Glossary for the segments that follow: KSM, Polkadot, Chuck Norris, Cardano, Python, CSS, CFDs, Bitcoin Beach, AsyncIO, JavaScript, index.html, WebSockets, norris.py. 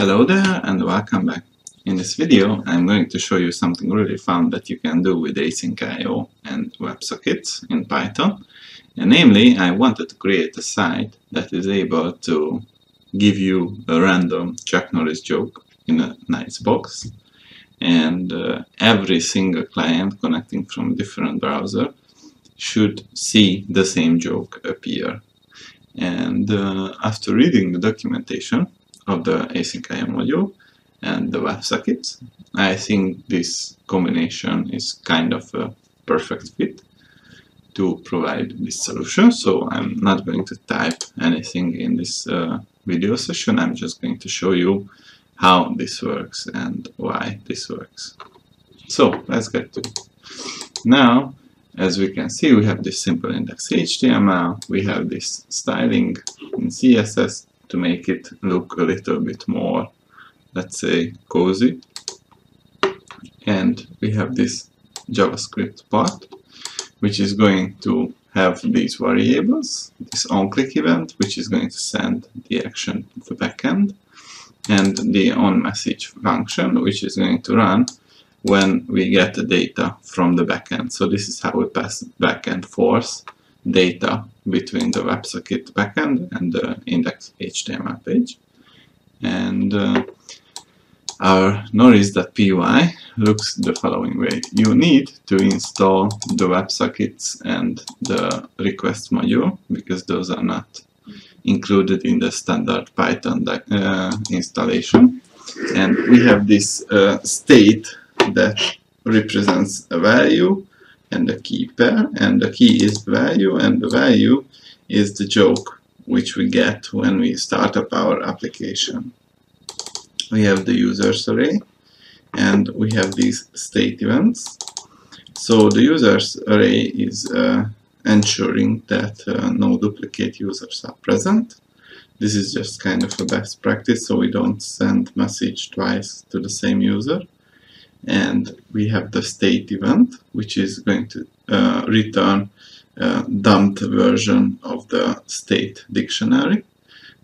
Hello there and welcome back. In this video I'm going to show you something really fun that you can do with AsyncIO and WebSockets in Python. And namely, I wanted to create a site that is able to give you a random Chuck Norris joke in a nice box. And every single client connecting from different browser should see the same joke appear. And after reading the documentation of the AsyncIO module and the WebSockets, I think this combination is kind of a perfect fit to provide this solution. So I'm not going to type anything in this video session. I'm just going to show you how this works and why this works. So let's get to it. Now, as we can see, we have this simple index.html, we have this styling in CSS, to make it look a little bit more, let's say, cozy. And we have this JavaScript part, which is going to have these variables, this onClick event, which is going to send the action to the backend, and the onMessage function, which is going to run when we get the data from the backend. So this is how we pass back and forth data between the WebSocket backend and the index.html page. And our norris.py looks the following way. You need to install the WebSockets and the request module, because those are not included in the standard Python installation. And we have this state that represents a value and the key pair, and the key is value, and the value is the joke which we get when we start up our application. We have the users array, and we have these state events. So the users array is ensuring that no duplicate users are present. This is just kind of a best practice, so we don't send message twice to the same user. And we have the state event, which is going to return a dumped version of the state dictionary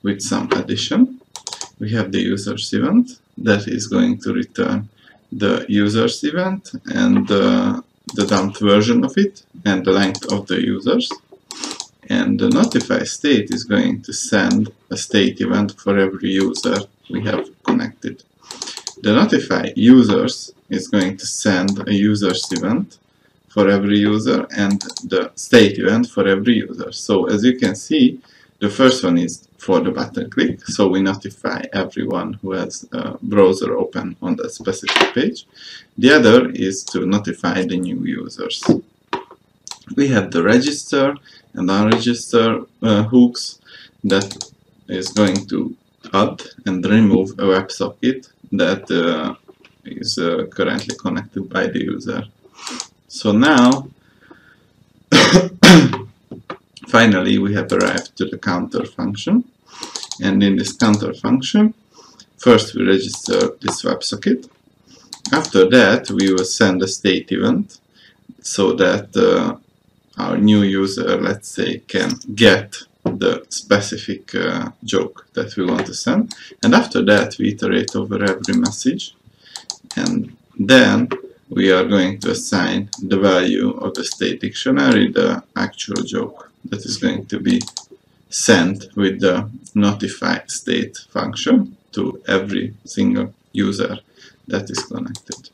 with some addition. We have the users event that is going to return the users event and the dumped version of it and the length of the users. And the notify state is going to send a state event for every user we have connected. The notify users is going to send a users event for every user and the state event for every user. So as you can see, the first one is for the button click, so we notify everyone who has a browser open on that specific page. The other is to notify the new users. We have the register and unregister hooks that is going to add and remove a WebSocket that is currently connected by the user. So now, finally, we have arrived to the counter function. And in this counter function, first we register this WebSocket. After that, we will send a state event so that our new user, let's say, can get the specific joke that we want to send. And after that, we iterate over every message, and then we are going to assign the value of the state dictionary, the actual joke that is going to be sent with the notify state function to every single user that is connected.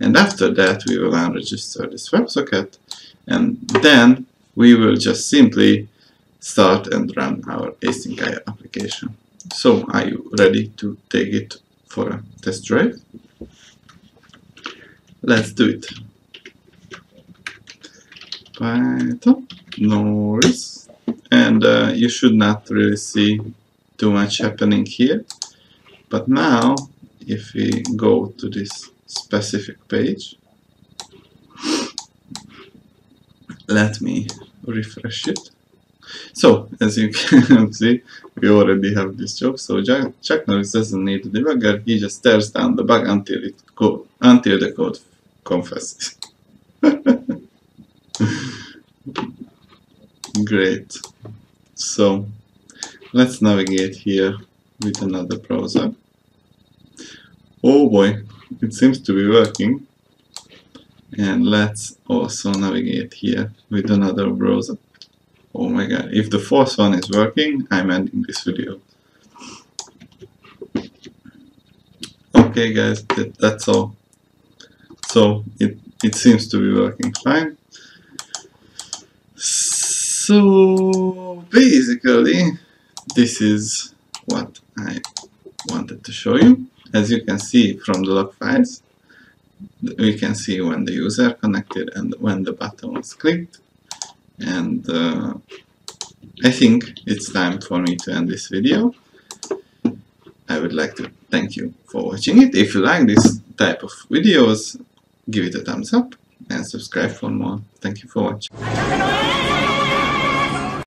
And after that, we will unregister this WebSocket, and then we will just simply start and run our AsyncIO application. So, are you ready to take it for a test drive? Let's do it. Python, Norris, and you should not really see too much happening here. But now, if we go to this specific page, let me refresh it. So, as you can see, we already have this joke. So Chuck Norris doesn't need a debugger, he just tears down the bug until the code confesses. Great. So, let's navigate here with another browser. Oh boy, it seems to be working. And let's also navigate here with another browser. Oh my god, if the fourth one is working, I'm ending this video. Okay guys, that's all. So it seems to be working fine. So basically this is what I wanted to show you. As you can see from the log files, we can see when the user connected and when the button was clicked. And I think it's time for me to end this video. I would like to thank you for watching it. If you like this type of videos, give it a thumbs up and subscribe for more. Thank you for watching.